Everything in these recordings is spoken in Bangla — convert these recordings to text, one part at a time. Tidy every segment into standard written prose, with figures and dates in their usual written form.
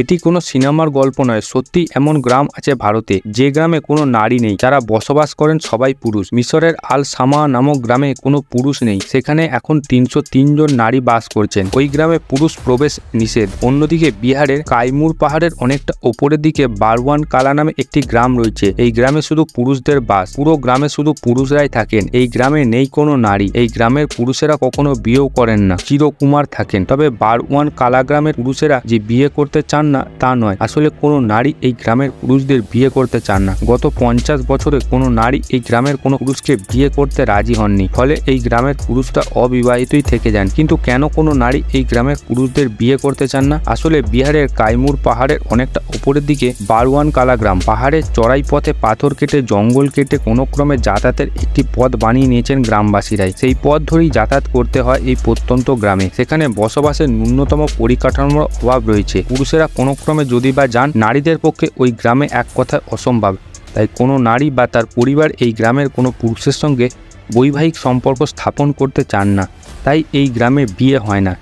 এটি কোনো সিনেমার গল্প নয়, সত্যি এমন গ্রাম আছে ভারতে, যে গ্রামে কোনো নারী নেই, যারা বসবাস করেন সবাই পুরুষ। মিশরের আল সামা নামক গ্রামে কোনো পুরুষ নেই, সেখানে এখন ৩০৩ জন নারী বাস করছেন। ওই গ্রামে পুরুষ প্রবেশ নিষেধ। অন্যদিকে বিহারের কাইমুর পাহাড়ের অনেকটা ওপরের দিকে বারওয়ান কালা নামে একটি গ্রাম রয়েছে। এই গ্রামে শুধু পুরুষদের বাস, পুরো গ্রামে শুধু পুরুষরাই থাকেন। এই গ্রামে নেই কোনো নারী, এই গ্রামের পুরুষেরা কখনো বিয়েও করেন না, চিরকুমার থাকেন। তবে বারওয়ান কালা গ্রামের পুরুষেরা যে বিয়ে করতে চান না তা নয়, আসলে কোনো নারী এই গ্রামের পুরুষদের বিয়ে করতে চান না। গত ৫০ বছরে কোনো নারী এই গ্রামের কোনো পুরুষকে বিয়ে করতে রাজি হননি, ফলে এই গ্রামের পুরুষরা অবিবাহিতই থেকে যান। কিন্তু কেন কোনো নারী এই গ্রামের পুরুষদের বিয়ে করতে চান না? আসলে বিহারের কাইমুর পাহাড়ের অনেকটা উপরের দিকে বারওয়ান কালা গ্রাম। পাহাড়ের চড়াই পথে পাথর কেটে, জঙ্গল কেটে কোনো ক্রমে যাতায়াতের একটি পথ বানিয়ে নিয়েছেন গ্রামবাসীরাই। সেই পথ ধরেই যাতায়াত করতে হয় এই প্রত্যন্ত গ্রামে। সেখানে বসবাসের ন্যূনতম পরিকাঠামোর অভাব রয়েছে। পুরুষেরা কোনো ক্রমে যদি বা যান, নারীদের পক্ষে ওই গ্রামে এক কথায় অসম্ভব। তাই কোনো নারী বা তার পরিবার এই গ্রামের কোনো পুরুষের সঙ্গে বৈবাহিক সম্পর্ক স্থাপন করতে চান না, তাই এই গ্রামে বিয়ে হয় না।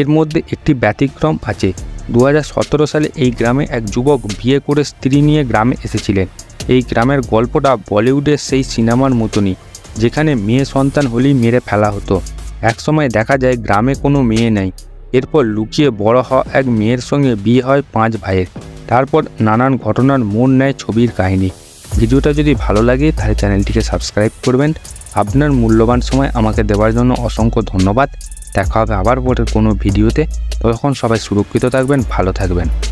এর মধ্যে একটি ব্যতিক্রম আছে। ২০১৭ সালে এই গ্রামে এক যুবক বিয়ে করে স্ত্রী নিয়ে গ্রামে এসেছিলেন। এই গ্রামের গল্পটা বলিউডের সেই সিনেমার মতনই, যেখানে মেয়ে সন্তান হলেই মেরে ফেলা হতো। একসময় দেখা যায় গ্রামে কোনো মেয়ে নেই। এরপর লুকিয়ে বড় হওয়া এক মেয়ের সঙ্গে বিয়ে হয় ৫ ভাইয়ের। তারপর নানান ঘটনার মোড় নেয় ছবির কাহিনী। ভিডিওটা যদি ভালো লাগে তাহলে চ্যানেলটিকে সাবস্ক্রাইব করবেন। আপনার মূল্যবান সময় আমাকে দেওয়ার জন্য অসংখ্য ধন্যবাদ। দেখা হবে আবার পরের কোনো ভিডিওতে। ততক্ষণ সবাই সুরক্ষিত থাকবেন, ভালো থাকবেন।